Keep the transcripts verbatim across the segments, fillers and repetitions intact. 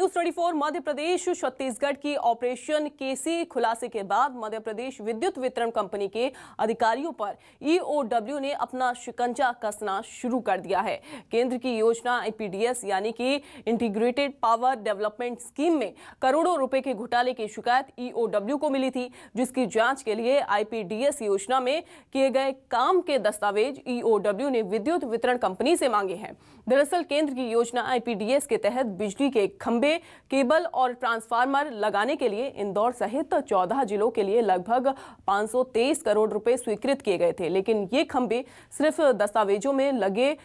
News चौबीस मध्य प्रदेश छत्तीसगढ़ की operation केसी खुलासे के बाद मध्य प्रदेश विद्युत वितरण कंपनी के अधिकारियों पर ई ओ डब्ल्यू ने अपना शिकंजा कसना शुरू कर दिया है। केंद्र की योजना आई पी डी एस यानी कि इंटीग्रेटेड पावर डेवलपमेंट स्कीम में करोड़ों रुपए के घोटाले की शिकायत ई ओ डब्ल्यू को मिली थी, जिसकी जांच के लिए आई पी डी एस योजना में किए गए काम के दस्तावेज ई ओ डब्ल्यू ने विद्युत वितरण कंपनी से मांगे हैं। दरअसल केंद्र की योजना आई पी डी एस के तहत बिजली के खंभे, केबल और ट्रांसफार्मर लगाने के लिए इंदौर सहित चौदह जिलों के लिए लगभग पाँच सौ तेईस करोड़ रुपए स्वीकृत किए गए थे, लेकिन ये खंबे सिर्फ दस्तावेजों में लगे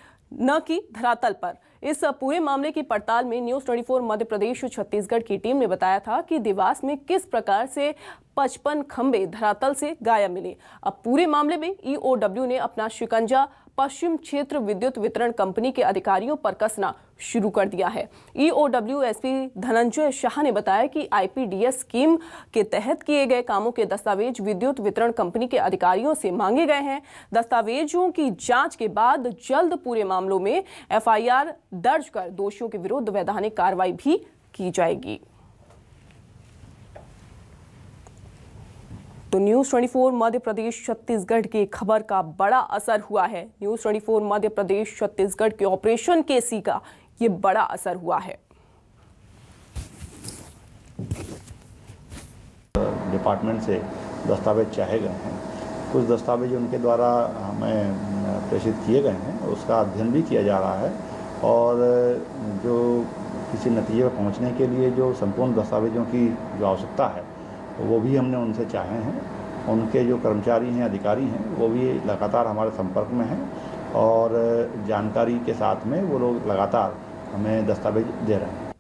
न कि धरातल पर। इस पूरे मामले की पड़ताल में न्यूज़ चौबीस मध्य प्रदेश छत्तीसगढ़ की टीम ने बताया था कि देवास में किस प्रकार से पचपन खंबे धरातल से गायब मिले। अब पूरे मामले में ई ओ डब्ल्यू ने अपना शिकंजा पश्चिम क्षेत्र विद्युत वितरण कंपनी के अधिकारियों पर कसना शुरू कर दिया है। E O W S P Dhananjay Shah ने बताया कि I P D S scheme के तहत किए गए कामों के दस्तावेज विद्युत वितरण कंपनी के अधिकारियों से मांगे गए हैं। दस्तावेजों की जांच के बाद जल्द पूरे मामलों में एफ आई आर दर्ज कर दोषियों के विरुद्ध वैधानिक कार्रवाई भी की जाएगी। तो न्यूज़ चौबीस मध्य प्रदेश छत्तीसगढ़ की खबर का बड़ा असर हुआ है। न्यूज़ चौबीस मध्य प्रदेश छत्तीसगढ़ के ऑपरेशन केसी का ये बड़ा असर हुआ है। डिपार्टमेंट से दस्तावेज चाहे गए हैं, कुछ दस्तावेज उनके द्वारा हमें प्रेषित किए गए हैं, उसका अध्ययन भी किया जा रहा है और जो किसी नतीजे पर पहुंचने के लिए जो संपूर्ण दस्तावेजों की जो आवश्यकता है वो भी हमने उनसे चाहे हैं। उनके जो कर्मचारी हैं, अधिकारी हैं, वो भी लगातार हमारे संपर्क में हैं और जानकारी के साथ में वो लोग लगातार हमें दस्तावेज दे रहे हैं।